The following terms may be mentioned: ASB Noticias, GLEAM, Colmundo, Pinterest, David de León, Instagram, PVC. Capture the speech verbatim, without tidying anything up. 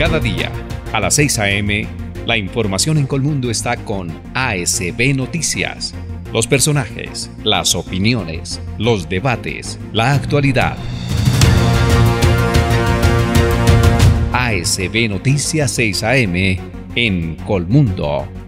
Cada día, a las seis a eme, la información en Colmundo está con A S B Noticias. Los personajes, las opiniones, los debates, la actualidad. A S B Noticias seis a eme en Colmundo.